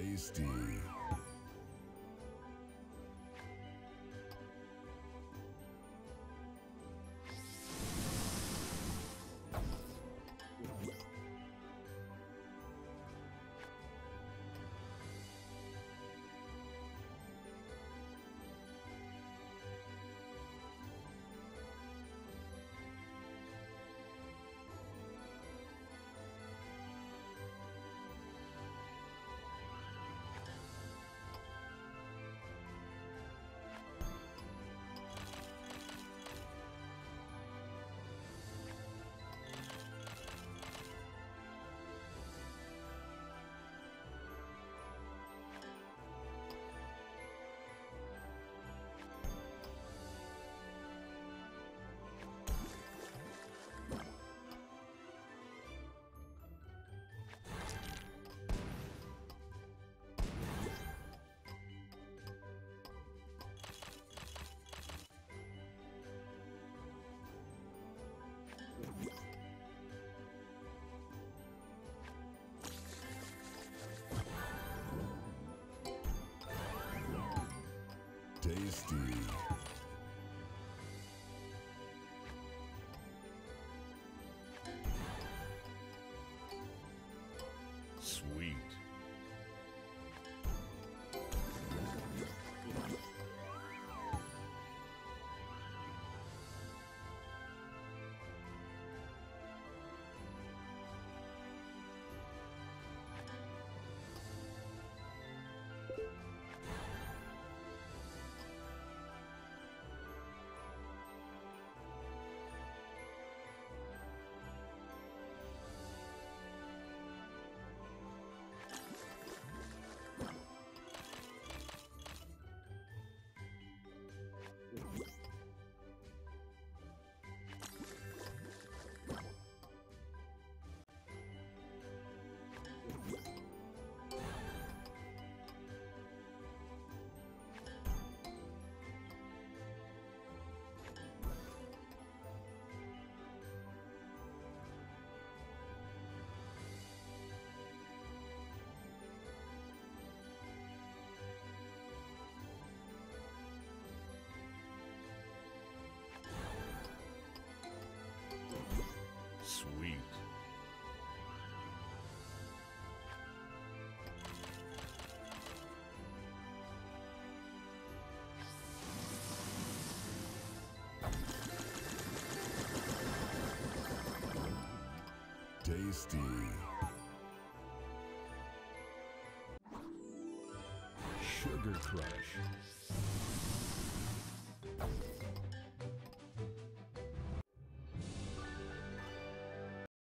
tasty. Tasty. Tasty. Sugar Crush.